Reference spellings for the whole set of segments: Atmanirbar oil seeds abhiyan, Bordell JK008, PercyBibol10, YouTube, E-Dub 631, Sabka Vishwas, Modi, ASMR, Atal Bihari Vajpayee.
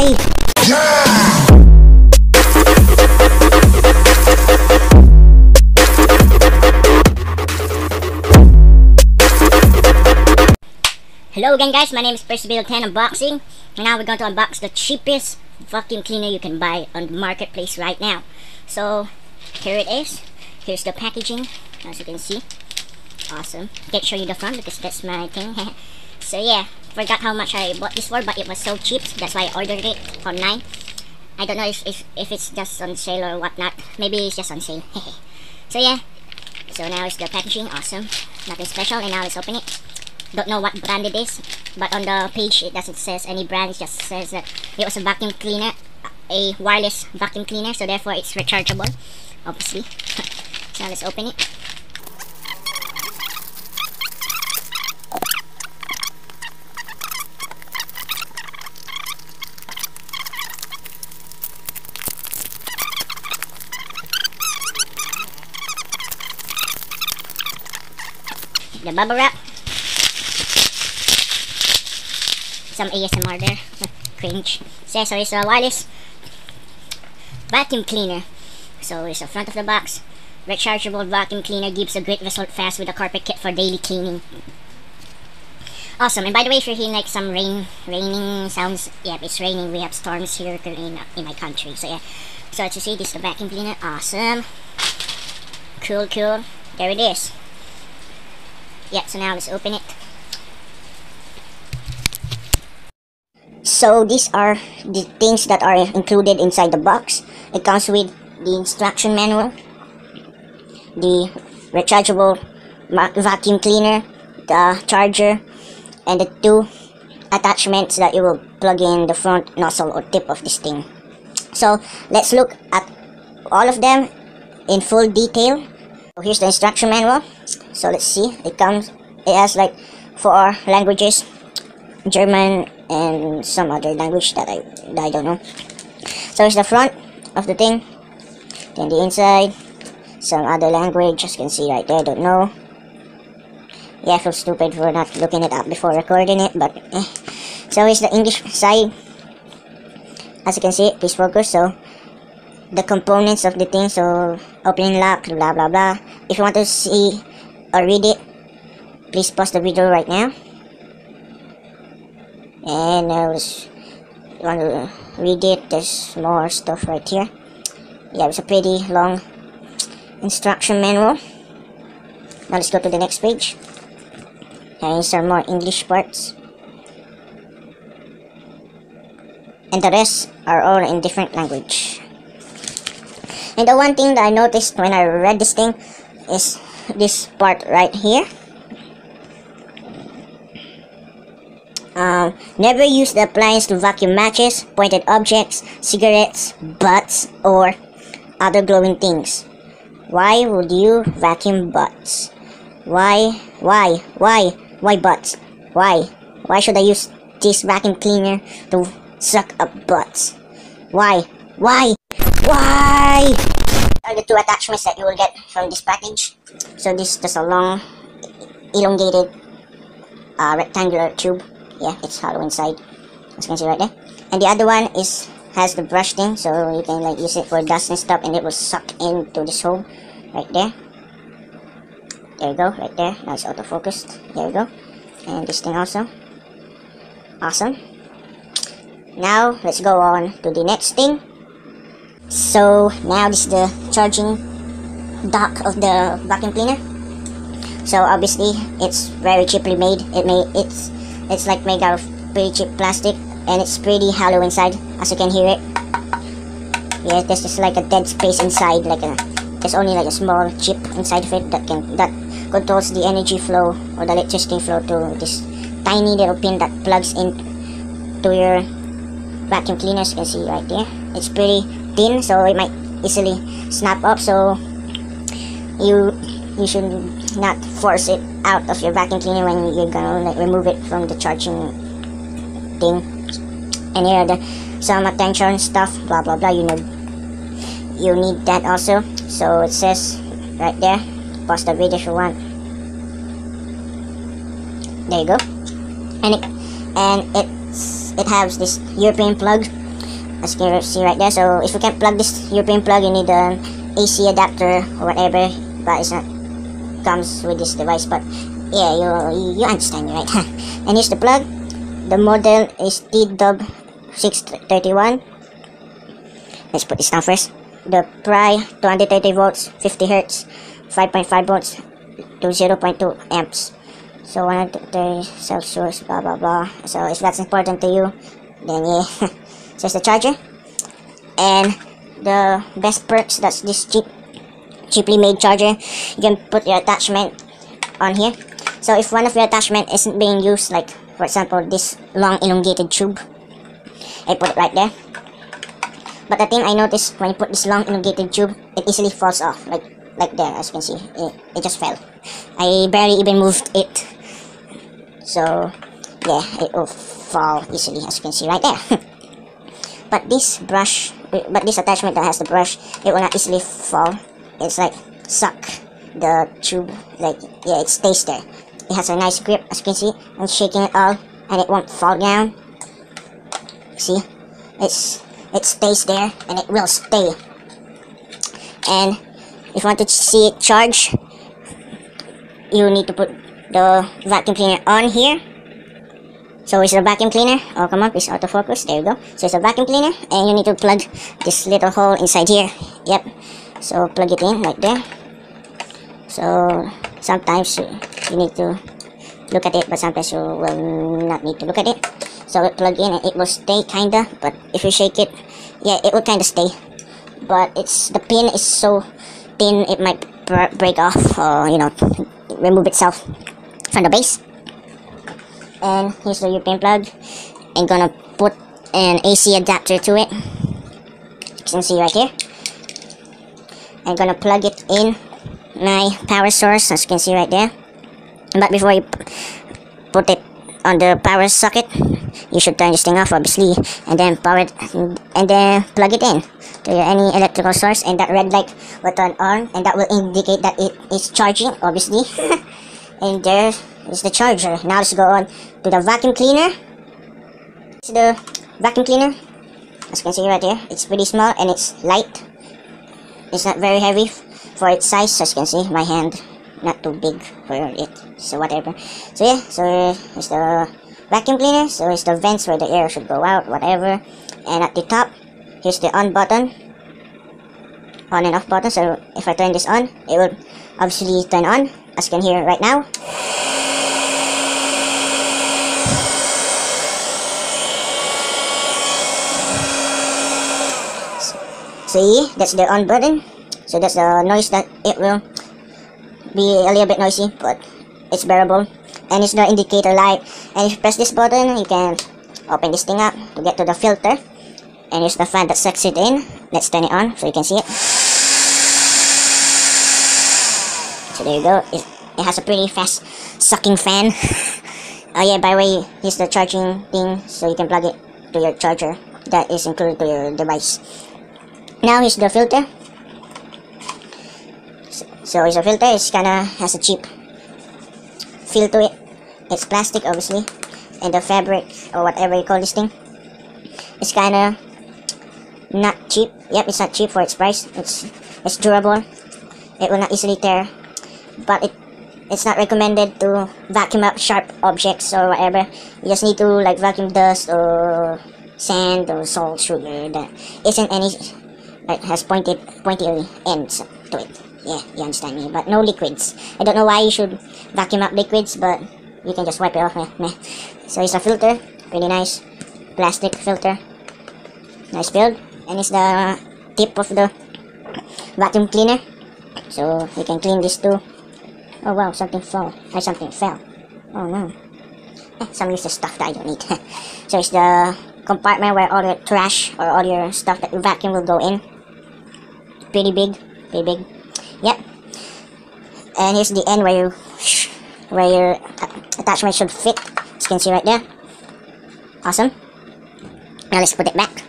Bye. Yeah! Hello again, guys. My name is PercyBibol10 Unboxing, and now we're going to unbox the cheapest vacuum cleaner you can buy on the marketplace right now. So here it is. Here's the packaging, as you can see. Awesome. Can't show you the front because that's my thing. So yeah, forgot how much I bought this for, but it was so cheap. That's why I ordered it online. I don't know if it's just on sale or whatnot. Maybe it's just on sale. So yeah. So now it's the packaging. Awesome. Nothing special. And now let's open it. Don't know what brand it is, but on the page it doesn't say any brand. It just says that it was a vacuum cleaner, a wireless vacuum cleaner, so therefore it's rechargeable, obviously. So let's open it. The bubble wrap. Some ASMR there. Cringe. So, it's a wireless vacuum cleaner. So it's the front of the box. Rechargeable vacuum cleaner gives a great result fast with a carpet kit for daily cleaning. Awesome. And by the way, if you're hearing like some raining sounds, yeah, it's raining. We have storms here in my country. So yeah. So as you see, this is the vacuum cleaner. Awesome. Cool, cool. There it is. Yeah. So now let's open it. So these are the things that are included inside the box. It comes with the instruction manual, the rechargeable vacuum cleaner, the charger, and the two attachments that you will plug in the front nozzle or tip of this thing. So let's look at all of them in full detail. So here's the instruction manual. So let's see. It has like 4 languages, German and some other language that I don't know. So it's the front of the thing, then the inside, some other language, as you can see right there, don't know. Yeah, I feel stupid for not looking it up before recording it, but eh. So it's the English side, as you can see, please focus. So the components of the thing, so opening lock, blah blah blah. If you want to see or read it, please pause the video right now. And I was want to read it. There's more stuff right here. Yeah, it's a pretty long instruction manual. Now let's go to the next page. Here's some more English parts, and the rest are all in different language. And the one thing that I noticed when I read this thing is this part right here. Never use the appliance to vacuum matches, pointed objects, cigarettes, butts, or other glowing things. Why would you vacuum butts? Why butts? Why should I use this vacuum cleaner to suck up butts? Why? Are the two attachments that you will get from this package. So this is just a long, elongated, rectangular tube. Yeah, it's hollow inside, as you can see right there. And the other one has the brush thing, so you can like use it for dust and stuff, and it will suck into this hole right there. There you go, right there. Now it's auto-focused. There you go. And this thing also. Awesome. Now let's go on to the next thing. So now this is the charging dock of the vacuum cleaner. So obviously it's very cheaply made. It's like made out of pretty cheap plastic, and it's pretty hollow inside, as you can hear it. Yeah, there's just like a dead space inside, there's only like a small chip inside of it that controls the energy flow or the electricity flow to this tiny little pin that plugs into your vacuum cleaner, as you can see right there. It's pretty thin, so it might easily snap up, so you should not force it out of your vacuum cleaner when you're gonna like remove it from the charging thing. And here are some attention stuff, blah blah blah. You need that also. So it says right there. Pause the video if you want. There you go. And it has this European plug as you can see right there. So if you can't plug this European plug, you need an AC adapter or whatever, but it's not comes with this device. But yeah, you understand me, right? And here's the plug. The model is E-Dub 631. Let's put this down first. The price 230 volts, 50 hertz, 5.5 volts to 0.2 amps. So 130 Celsius, blah blah blah. So if that's important to you, then yeah. So it's the charger. And the best perks, that's this cheaply made charger. You can put your attachment on here. So if one of your attachment isn't being used, like for example this long elongated tube, I put it right there. But the thing I noticed, when you put this long elongated tube, it easily falls off, like there, as you can see, it just fell. I barely even moved it. So yeah, it will fall easily, as you can see right there. But this attachment that has the brush, it will not easily fall. It's like suck the tube, like yeah, it stays there. It has a nice grip, as you can see. I'm shaking it all and it won't fall down. See, it stays there and it will stay. And if you want to see it charge, you need to put the vacuum cleaner on here. So it's a vacuum cleaner. Oh, come on, please autofocus. There you go. So it's a vacuum cleaner, and you need to plug this little hole inside here. Yep. So plug it in like there. So sometimes you need to look at it, but sometimes you will not need to look at it. So it plug in and it will stay kinda, but if you shake it, yeah, it will kinda stay. But it's, the pin is so thin, it might break off or, you know, remove itself from the base. And here's the European plug. I'm gonna put an AC adapter to it. You can see right here. I'm gonna plug it in my power source, as you can see right there. But before you put it on the power socket, you should turn this thing off, obviously, and then power it, and then plug it in to your any electrical source, and that red light will turn on, and that will indicate that it is charging, obviously. And there is the charger. Now let's go on to the vacuum cleaner. It's the vacuum cleaner, as you can see right here. It's pretty small and it's light. It's not very heavy for its size, as you can see. My hand not too big for it, so whatever. So yeah, so it's the vacuum cleaner. So it's the vents where the air should go out, whatever. And at the top, here's the on button, on and off button. So if I turn this on, it will obviously turn on, as you can hear right now. See, that's the on button. So that's the noise that it will be, a little bit noisy, but it's bearable. And it's the indicator light. And if you press this button, you can open this thing up to get to the filter. And here's the fan that sucks it in. Let's turn it on so you can see it. So there you go. It has a pretty fast sucking fan. Oh yeah, by the way, here's the charging thing, so you can plug it to your charger that is included to your device. Now here's the filter. So it's a filter. It's kinda has a cheap feel to it. It's plastic, obviously, and the fabric or whatever you call this thing, it's kinda not cheap. Yep, it's not cheap for its price. It's durable. It will not easily tear. But it's not recommended to vacuum up sharp objects or whatever. You just need to like vacuum dust or sand or salt, sugar that isn't any like has pointy ends to it. Yeah, you understand me. But no liquids. I don't know why you should vacuum up liquids, but you can just wipe it off. Meh. So it's a filter, pretty nice plastic filter, nice build, and it's the tip of the vacuum cleaner, so you can clean this too. Oh wow, something fell. Oh no. Some useless stuff that I don't need. So it's the compartment where all your trash or all your stuff that you vacuum will go in. Pretty big. Yep. And here's the end where your attachment should fit. As you can see right there. Awesome. Now let's put it back.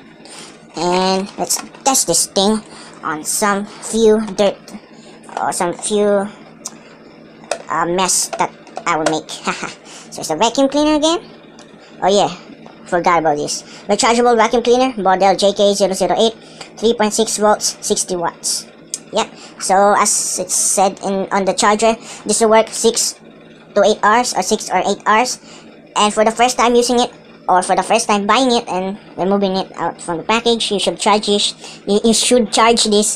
And let's test this thing on some few dirt or some few mess that I will make. So it's a vacuum cleaner again. Oh yeah, for garbodies. Rechargeable vacuum cleaner, Bordell JK008, 3.6 volts, 60 watts. Yep, so as it's said on the charger, this will work 6 to 8 hours, or 6 or 8 hours. And for the first time using it, or for the first time buying it and removing it out from the package, you should charge this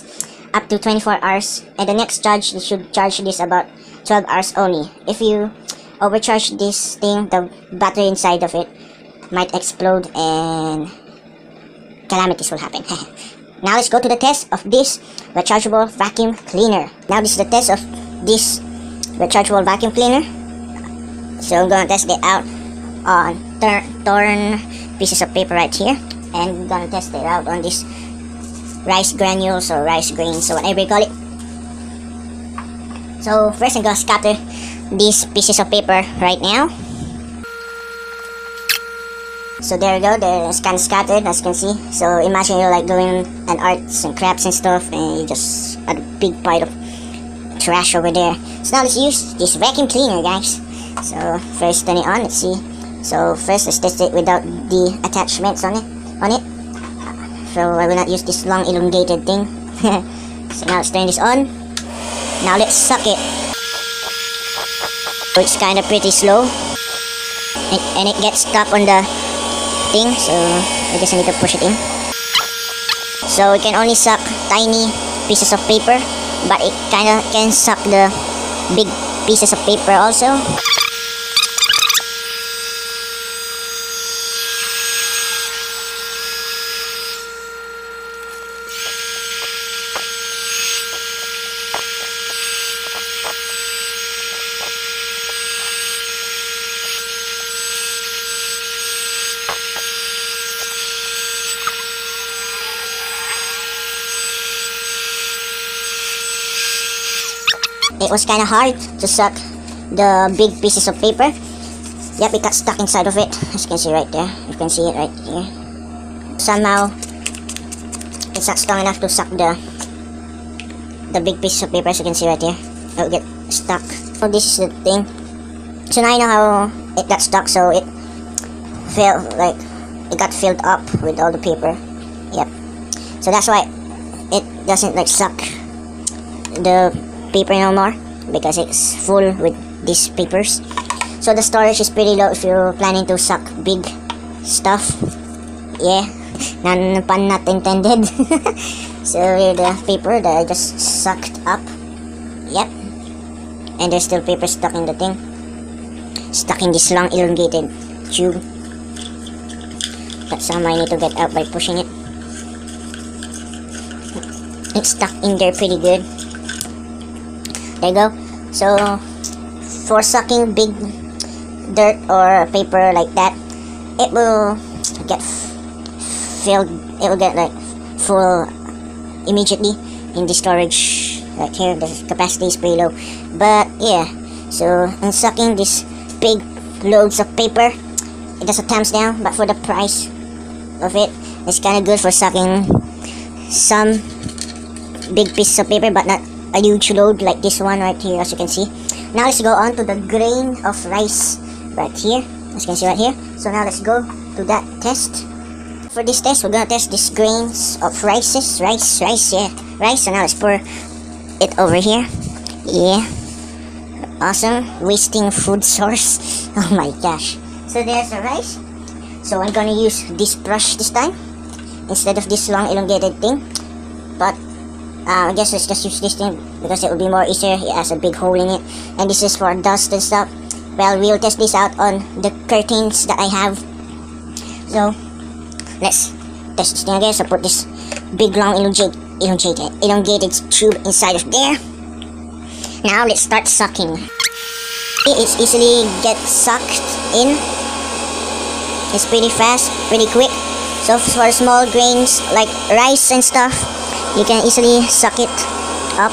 up to 24 hours. And the next charge, you should charge this about 12 hours only. If you overcharge this thing, the battery inside of it might explode and calamities will happen. Now let's go to the test of this rechargeable vacuum cleaner. Now this is the test of this rechargeable vacuum cleaner. So I'm gonna test it out on torn pieces of paper right here, and we're gonna test it out on this rice granules or rice grains, or whatever you call it. So first I'm gonna scatter these pieces of paper right now. So there you go, they're kind of scattered, as you can see. So imagine you're like doing an arts and crafts and stuff, and you just had a big pile of trash over there. So now let's use this vacuum cleaner, guys. So first turn it on, let's see. So first let's test it without the attachments on it. So I will not use this long elongated thing. So now let's turn this on. Now let's suck it. So it's kind of pretty slow, and it gets stuck on the thing, so I just need to push it in. So it can only suck tiny pieces of paper, but it kind of can suck the big pieces of paper also. It was kind of hard to suck the big pieces of paper. Yep, it got stuck inside of it, as you can see right there. You can see it right here. Somehow, it's not strong enough to suck the big piece of paper, as you can see right here. It'll get stuck. So this is the thing. So now I know how it got stuck, so it felt like it got filled up with all the paper. Yep. So that's why it doesn't like suck the paper no more, because it's full with these papers. So the storage is pretty low if you're planning to suck big stuff. Yeah, pun not intended. So here the paper that I just sucked up. Yep, and there's still paper stuck in the thing, stuck in this long elongated tube. But somehow I need to get out by pushing it. It's stuck in there pretty good. There you go. So for sucking big dirt or paper like that, it will get filled, it will get like full immediately in the storage right here. The capacity is pretty low, but yeah. So in sucking these big loads of paper, it does a thumbs down, but for the price of it, it's kind of good for sucking some big pieces of paper, but not a huge load like this one right here, as you can see. Now let's go on to the grain of rice right here, as you can see right here. So now let's go to that test. For this test, we're gonna test these grains of rice. So now let's pour it over here. Yeah, awesome, wasting food source. Oh my gosh. So there's the rice. So I'm gonna use this brush this time instead of this long elongated thing, but I guess let's just use this thing because it will be more easier. It has a big hole in it, and this is for dust and stuff. Well, we'll test this out on the curtains that I have. So let's test this thing again. So put this big long elongated tube inside of there. Now let's start sucking. It easily gets sucked in. It's pretty fast, pretty quick. So for small grains like rice and stuff, you can easily suck it up.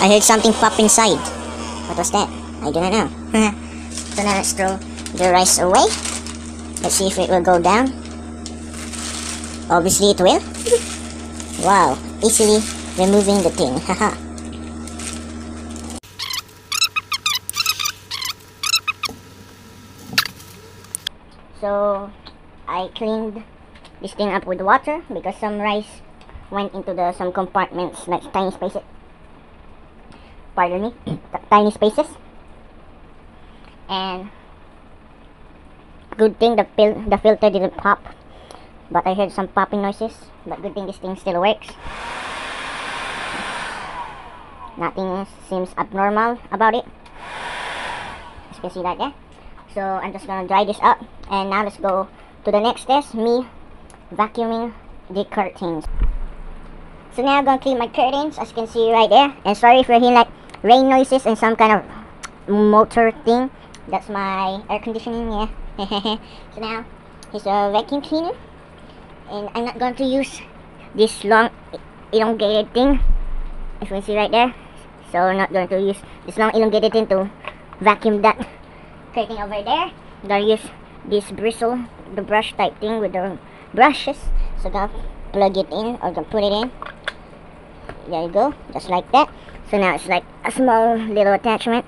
I heard something pop inside. What was that? I do not know. So now let's throw the rice away. Let's see if it will go down. Obviously it will. Wow, easily removing the thing. So I cleaned this thing up with water because some rice went into the some compartments, like tiny spaces. Pardon me, tiny spaces. And good thing the filter didn't pop, but I heard some popping noises. But good thing this thing still works. Nothing seems abnormal about it. As you can see right there. So I'm just gonna dry this up, and now let's go to the next test, me vacuuming the curtains. So now I'm gonna clean my curtains, as you can see right there. And sorry if you're hearing like rain noises and some kind of motor thing. That's my air conditioning, yeah. So now here's a vacuum cleaner, and I'm not going to use this long elongated thing, as you can see right there. So I'm not going to use this long elongated thing to vacuum that curtain over there. I'm gonna use this bristle, the brush type thing with the brushes. So gonna plug it in, or gonna put it in. There you go, just like that. So now it's like a small little attachment.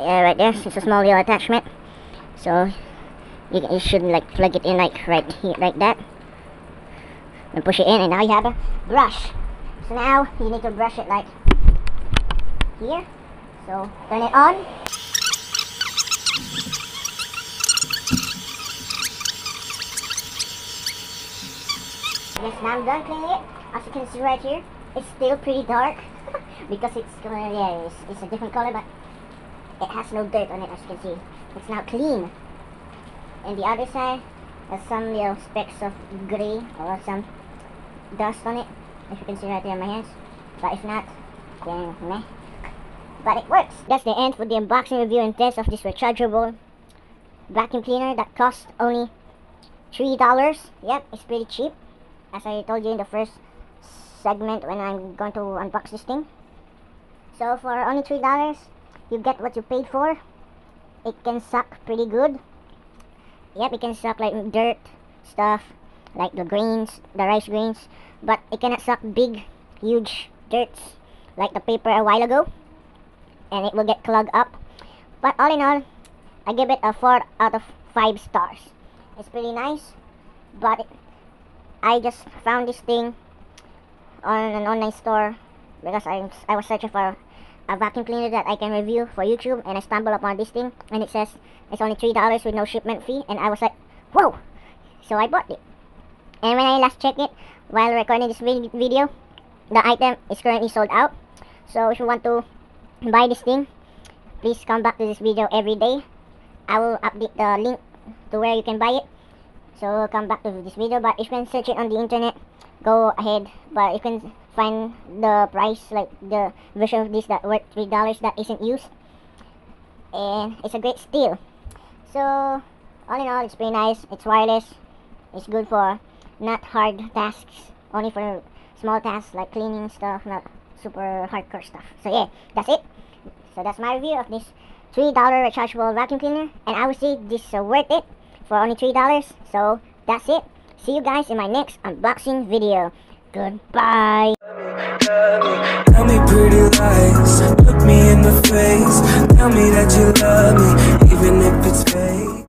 Yeah, right there. It's a small little attachment. So you should like plug it in like right here, like that, and push it in, and now you have a brush. So now you need to brush it like here. So turn it on. Yes, now I'm done cleaning it. As you can see right here, it's still pretty dark because it's yeah, it's a different color, but it has no dirt on it, as you can see. It's now clean. And the other side has some little specks of grey or some dust on it, if you can see right there in my hands. But if not, then meh. But it works. That's the end for the unboxing, review, and test of this rechargeable vacuum cleaner that cost only $3. Yep, it's pretty cheap. As I told you in the first segment when I'm going to unbox this thing. So for only $3, you get what you paid for. It can suck pretty good. Yep, it can suck like dirt stuff, like the grains, the rice grains. But it cannot suck big, huge dirts like the paper a while ago. And it will get clogged up. But all in all, I give it a 4 out of 5 stars. It's pretty nice. But I just found this thing on an online store because I was searching for a vacuum cleaner that I can review for YouTube, and I stumbled upon this thing, and it says it's only $3 with no shipment fee, and I was like, whoa! So I bought it. And when I last checked it while recording this video, the item is currently sold out. So if you want to buy this thing, please come back to this video every day. I will update the link to where you can buy it, so come back to this video. But if you can search it on the internet, go ahead, but you can find the price, like the version of this that worth $3 that isn't used, and it's a great steal. So all in all, it's pretty nice. It's wireless. It's good for not hard tasks, only for small tasks like cleaning stuff, not super hardcore stuff. So yeah, that's it. So that's my review of this $3 rechargeable vacuum cleaner, and I would say this is worth it for only $3. So that's it. See you guys in my next unboxing video. Goodbye. Tell me pretty lies, look me in the face, tell me that you love me, even if it's fake.